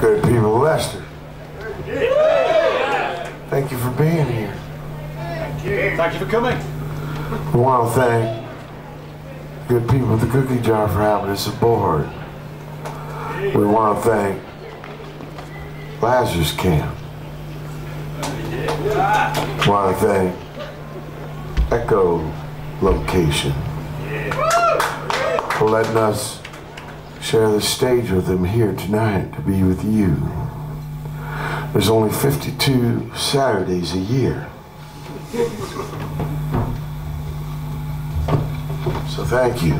Good people, Leicester. Thank you for being here. Thank you. Thank you for coming. I want to thank good people at the Cookie Jar for having us aboard. We want to thank Lazarus Camp. I want to thank Echo Location for letting us share the stage with them here tonight to be with you. There's only 52 Saturdays a year. So thank you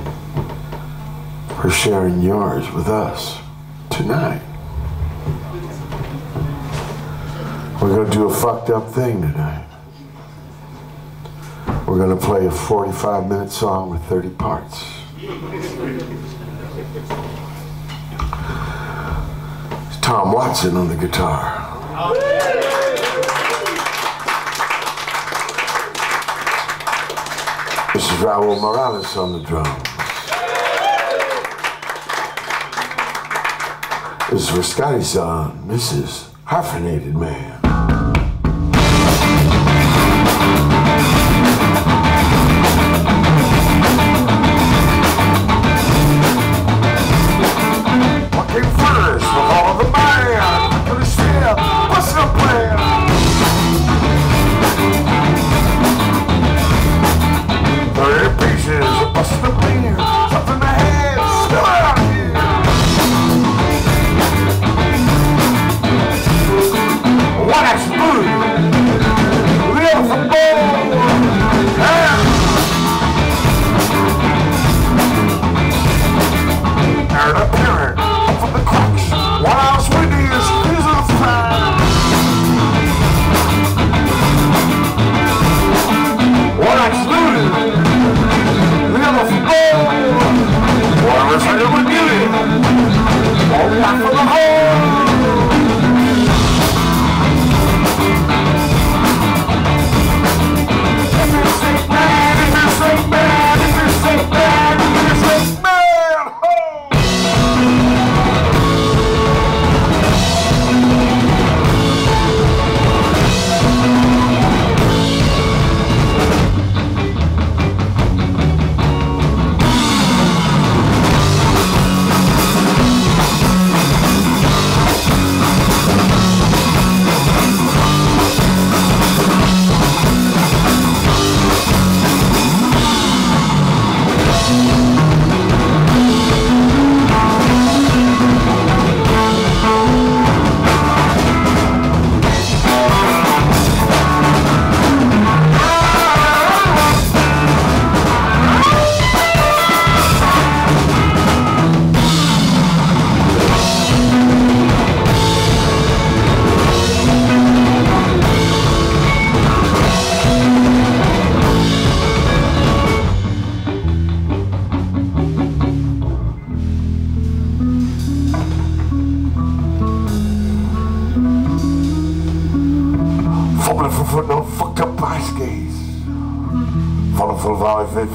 for sharing yours with us tonight. We're going to do a fucked up thing tonight. We're going to play a 45-minute song with 30 parts. It's Tom Watson on the guitar. This is Raul Morales on the drums. This is Riscati-san, Mrs. Hyphenated Man.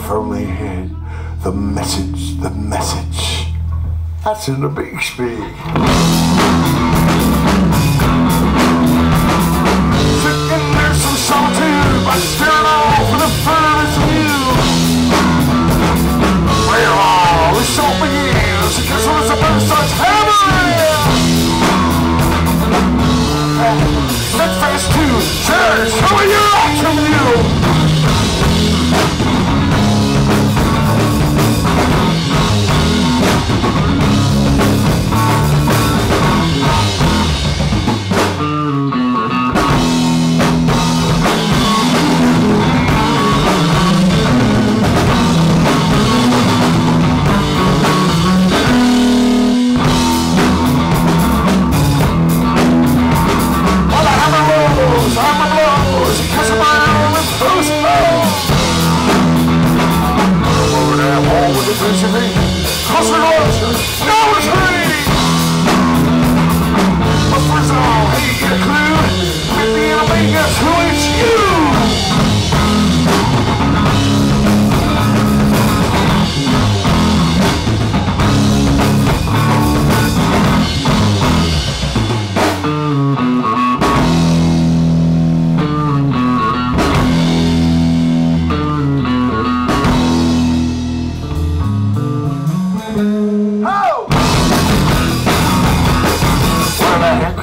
Firmly hid the message, that's in the big speed. Sitting there some solitude by staring off with a furnace view. Where all the soap begins, the castle is a bird starts hammering. That's fast too, sure, show me your action view.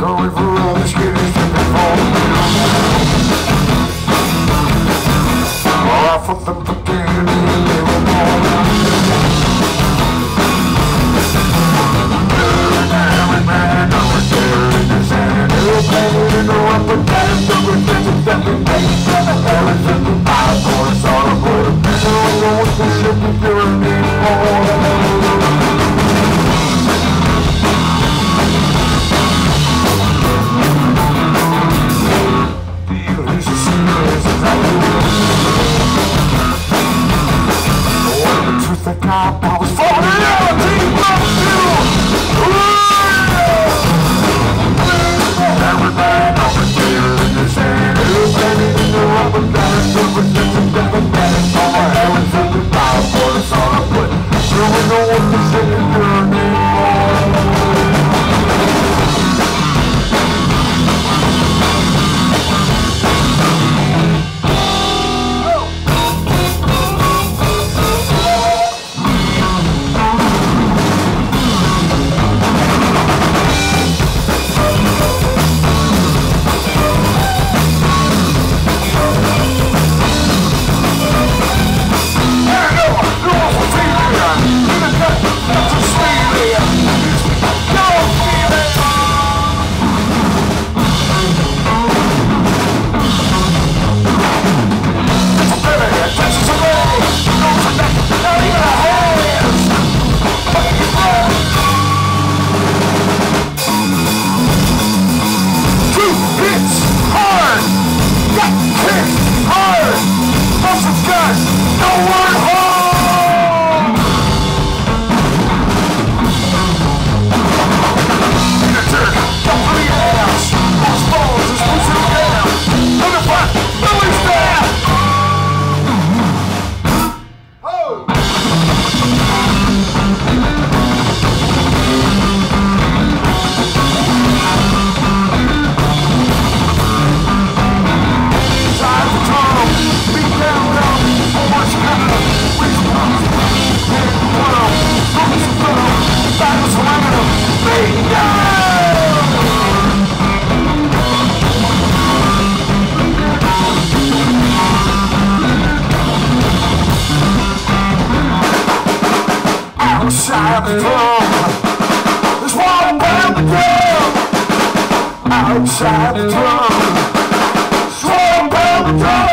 going for all the skin is dripping from. Off of the potato and they were born. Every man I was there in the sand. Every man in the upper down. The reflections that we made. Everything we buy for us all aboard. So I know what we should be doing anymore. I was falling out of deep love. Everybody knows the deal in the sand. Everybody in the rubber band. So it's just a different band. So I haven't said the power for the song I put. So we know what the shit is doing outside the drum, swung down the drum.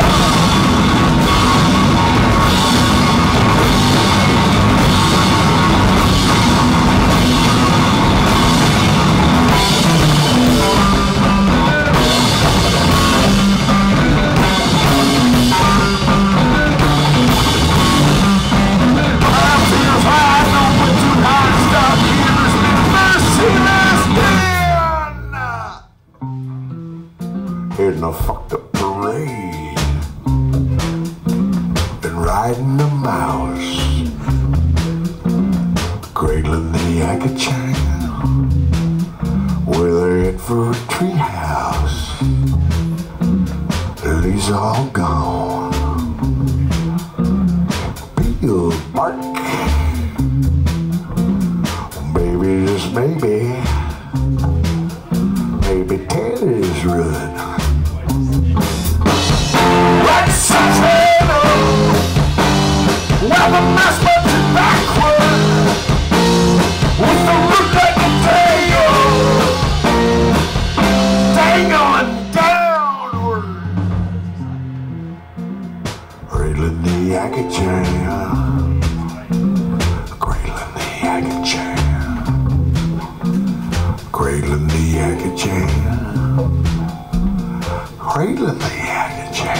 And I fucked up the parade and riding the mouse, cradling the Yankee China, where they're in for a treehouse. Lily's all gone. Bill Bark, maybe just maybe, maybe Teddy's run. Well, the mass must be backward with the root like a tail dangling downward. Cradling the Yankee Jam, cradling the Yankee Jam, cradling the Yankee Jam, cradling the Yankee Jam.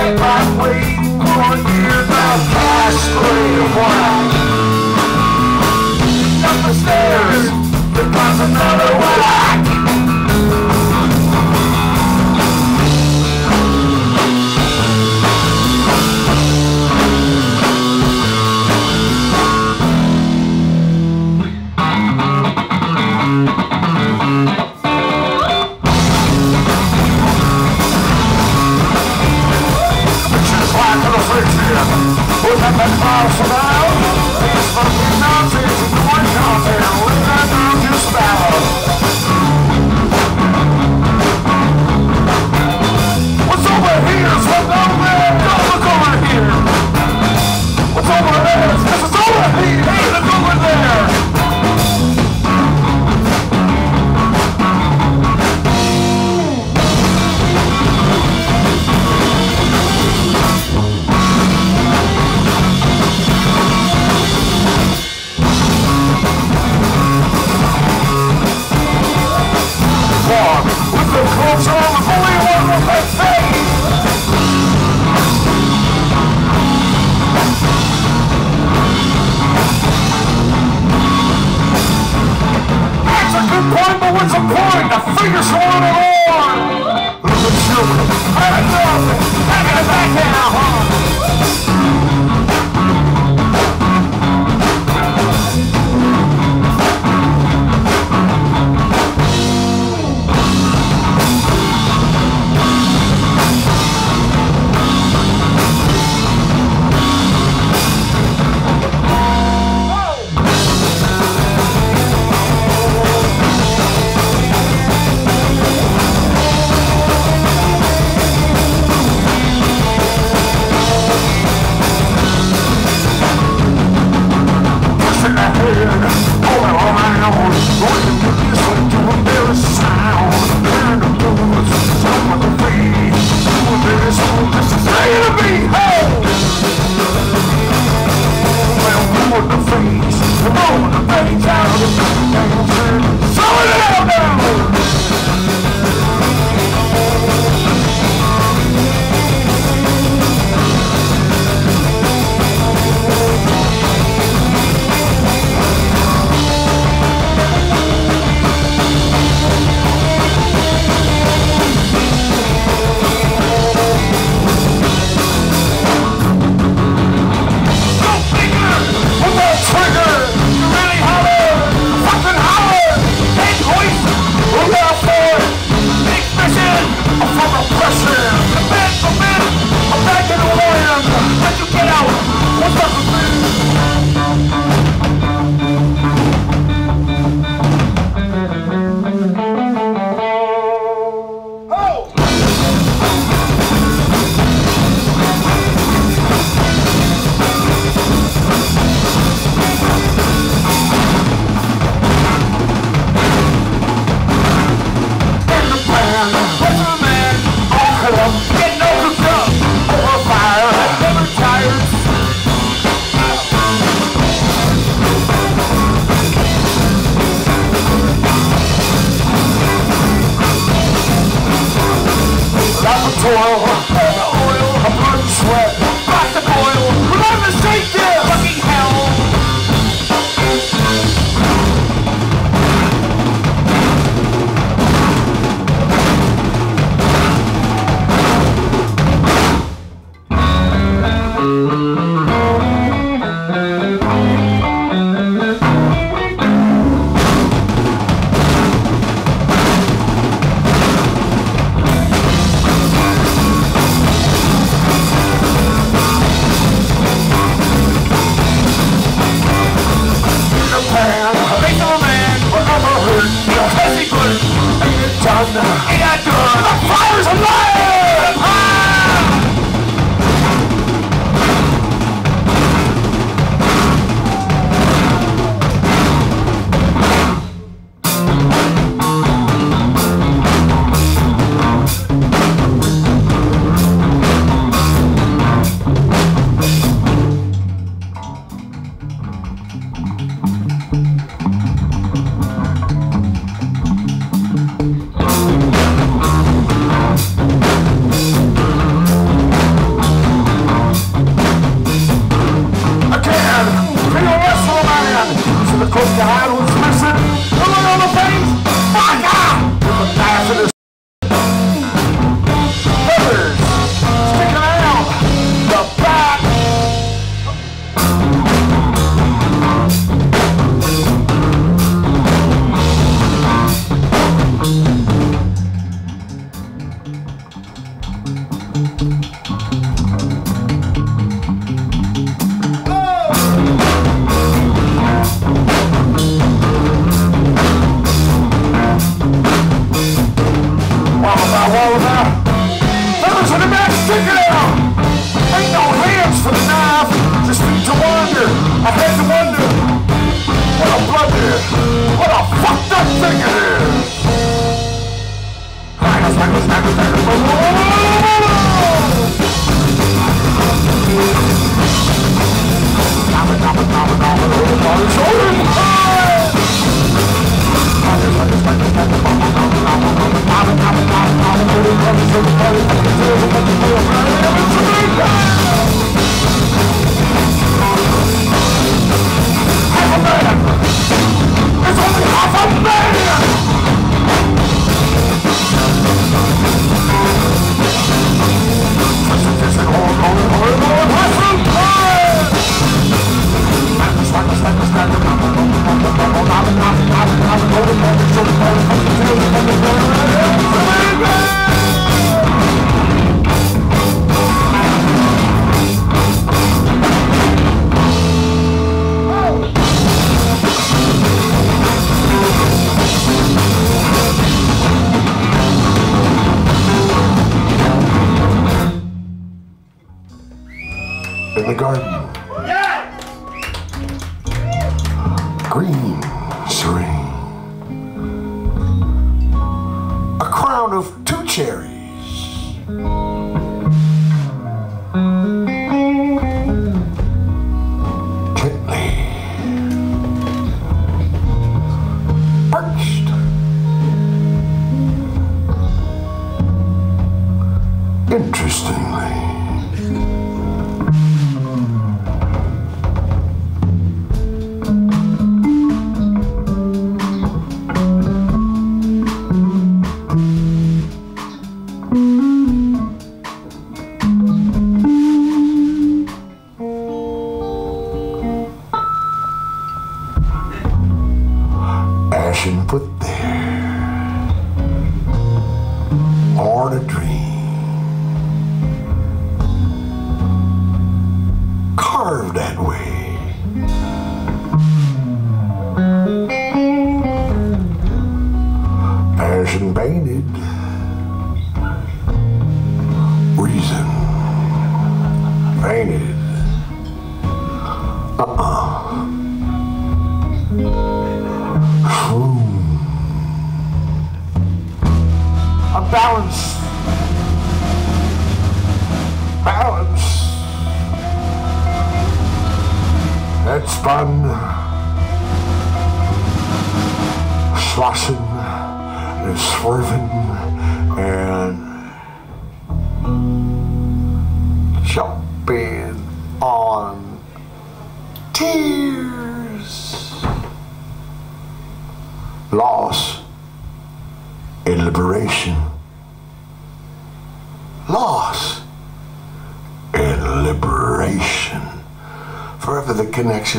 I'm waiting for you about past 3 o'clock. Up the stairs, there comes another whack.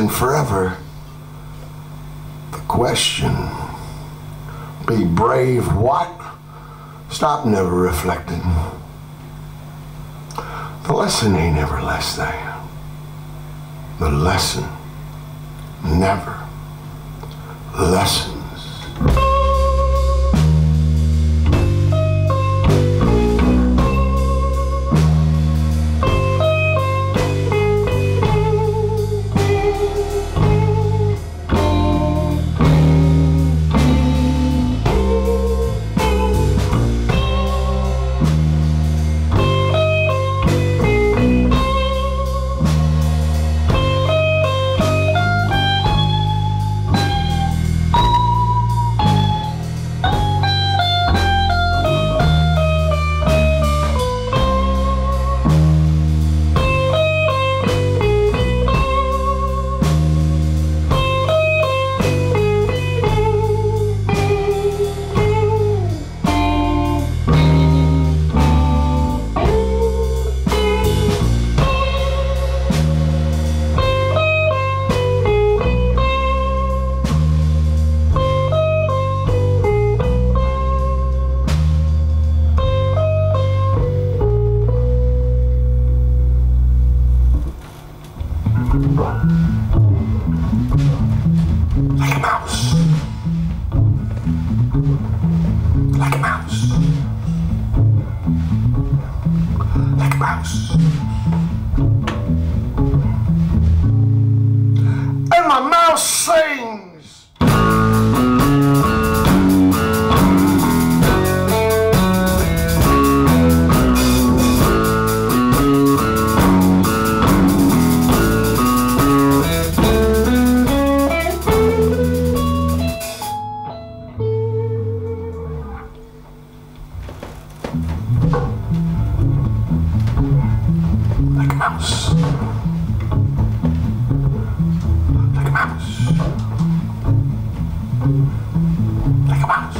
Forever. The question, be brave, what? Stop never reflecting. The lesson ain't ever less than. The lesson never lessens. mouse. Like a mouse. Like a mouse.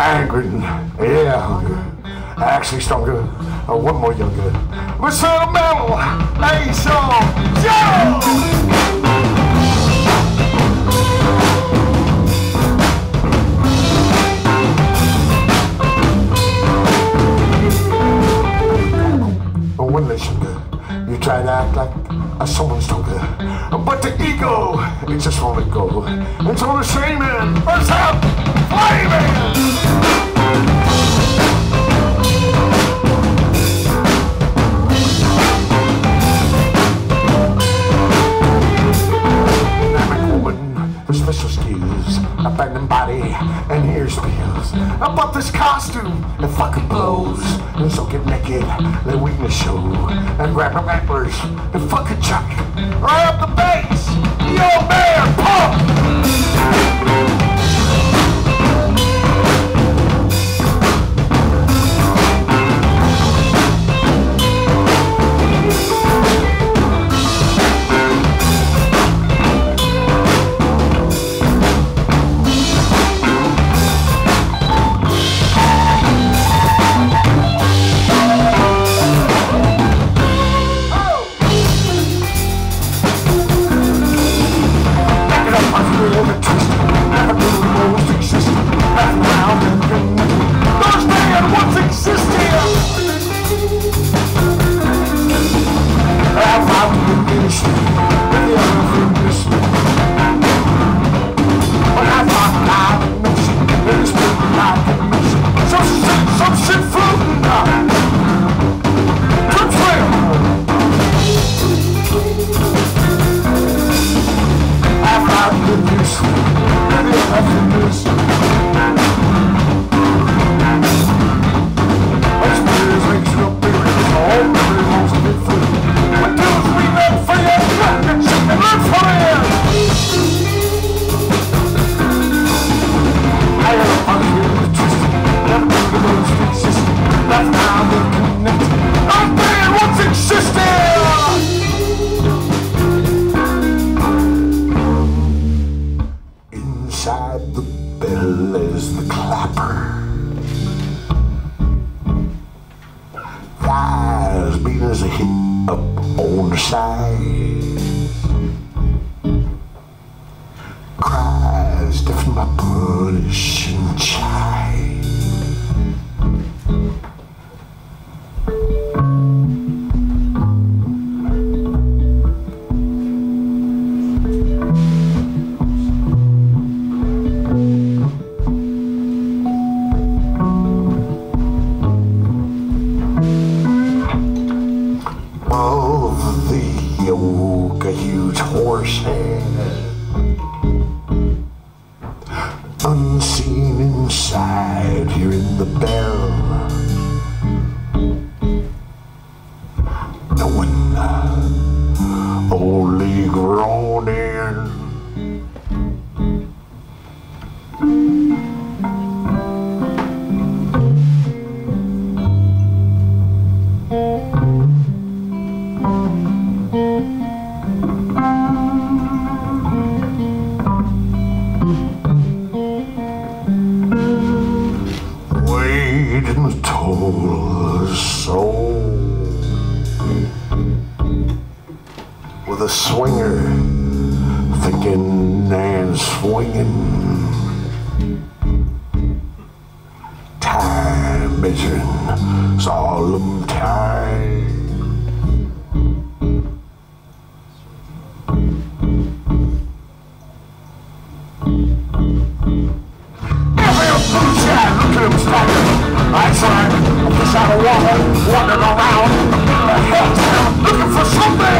Angry, yeah, hungry. Actually, stronger. One more younger. We're sentimental. Hey, so, Joe! One listen, you try to act like someone's stronger, but the ego, it just won't let go. It's all the same, man. First up, flaming. Special skills, abandoned body, and ear spills. But this costume, it fucking blows. And so get naked, let weakness show. And grab the antlers, and fucking chuck. Right up the bass, yo man, pump! Outside, I'm just out of water, wandering around, looking for something. Fruits.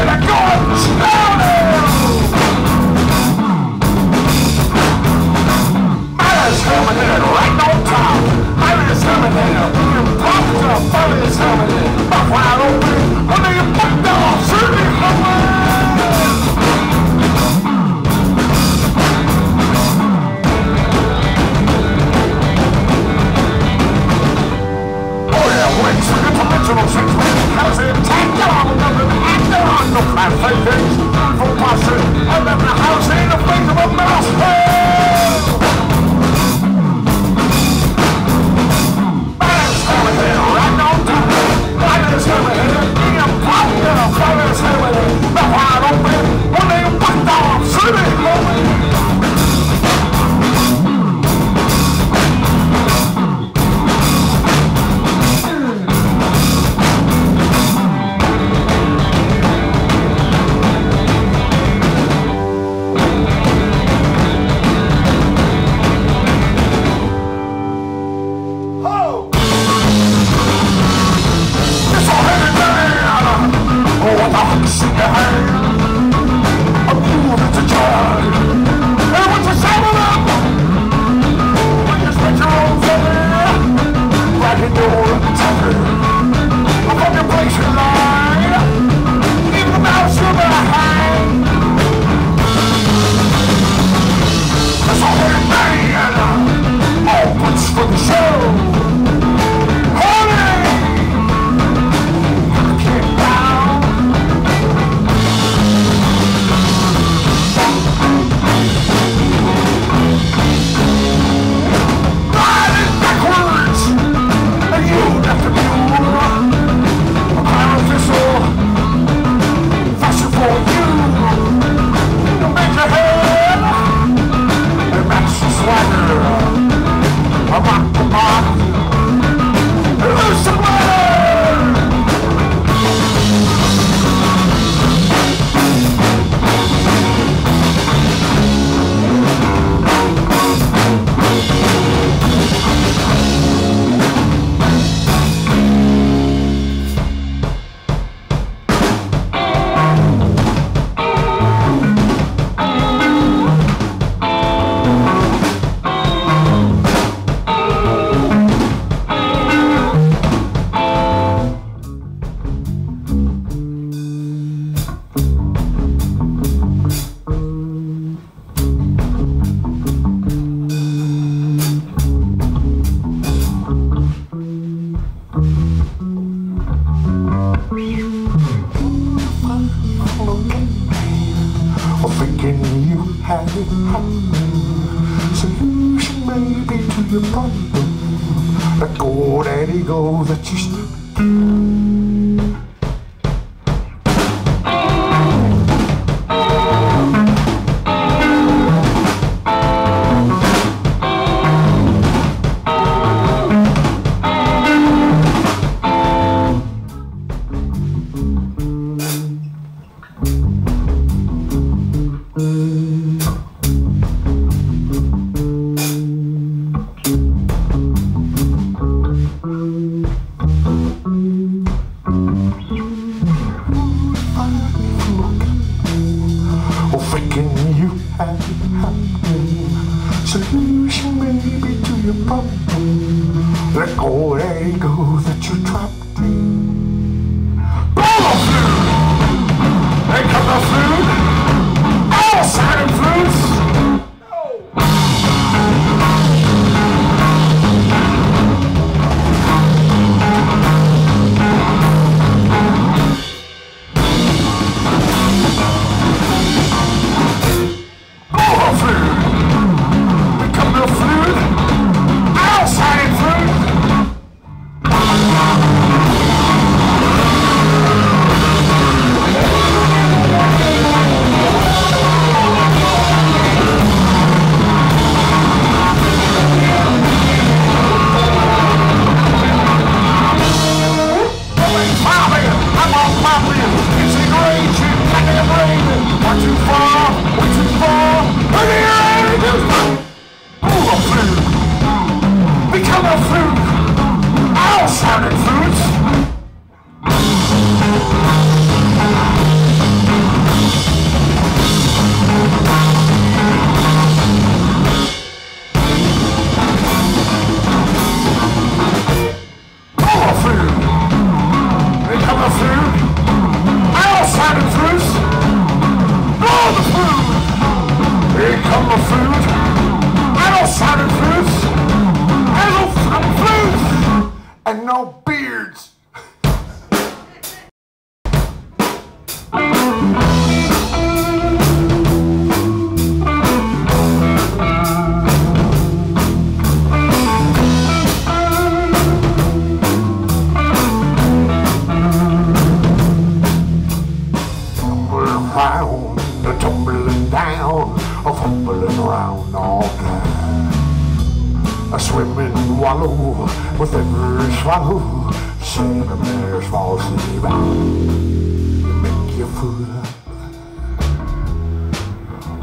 I swim and wallow with every swallow. Sand and there's false sleep. You make you fool.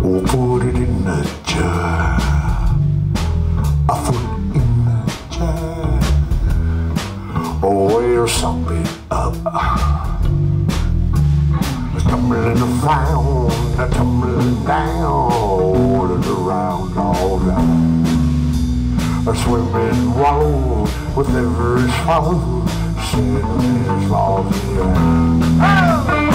Oh, put it in the jar. I put it in the jar. Oh, there's something up. Tumbling around, tumbling down, and around all night. I swim and wallow with every swallow, sitting in the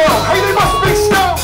Hey, they must be stoned!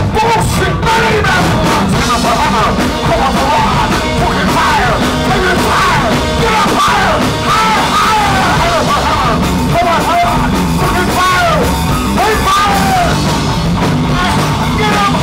some bullshit believers. Stand up for honor, call up for honor, fucking fire, take it fire, get up higher, higher, higher, higher for honor, come on, higher, fucking fire, take fire, get up higher.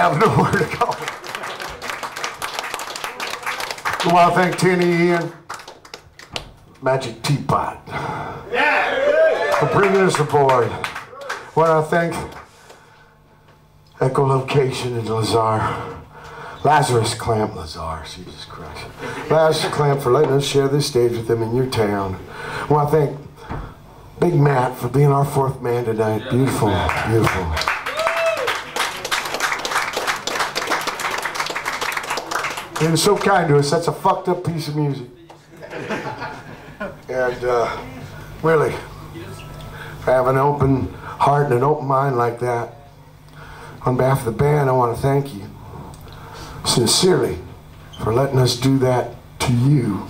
have nowhere to go. We want to thank Tanny and Magic Teapot for bringing us aboard. I want to thank Echo Location in Lazarus Camp, Jesus Christ. Lazarus Camp for letting us share this stage with them in your town. I want to thank Big Matt for being our fourth man tonight. Yeah, beautiful, beautiful. He was so kind to us. That's a fucked up piece of music. And really, to have an open heart and an open mind like that, on behalf of the band, I want to thank you sincerely for letting us do that to you.